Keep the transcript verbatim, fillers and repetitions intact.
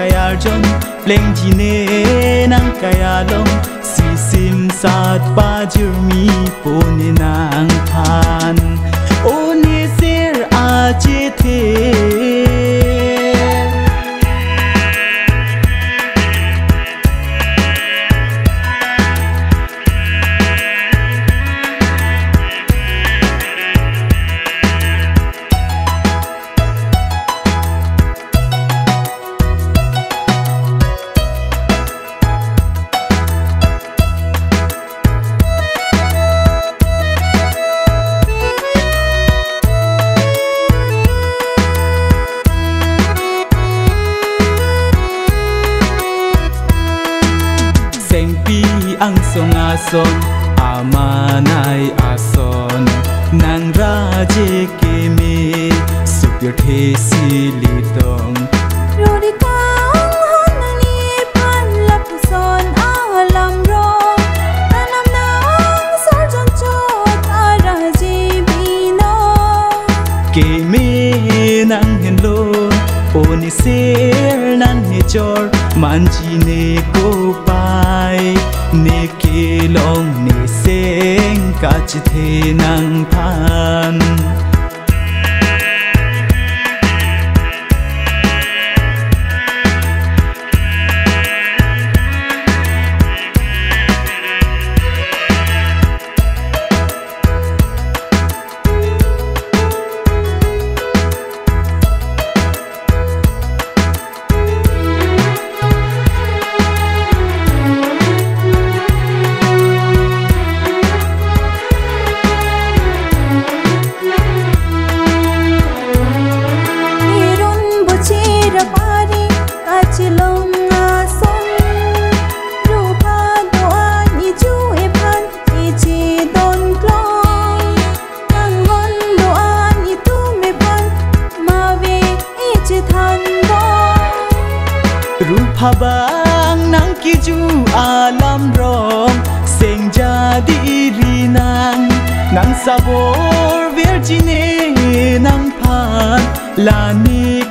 kayalong, plengtine nang kayalong, sisim sa pajur mi pone nang pan, onisir ajete.Ang songason, amanay ason, nang raje keme, supir te silitong. Rudi kaong honalipan lapuson alam rong, tanam naong sarjong chot araje binong. Keme nang henlo, onisir nang hechor, manjine ko pai.เนกิลองเนเซงกาจิเทนังทานพะบางนังกิจูอาลัมรองเซงจาดีรีนังนังซาโบร์เวอร์จิเนนังพานลานิก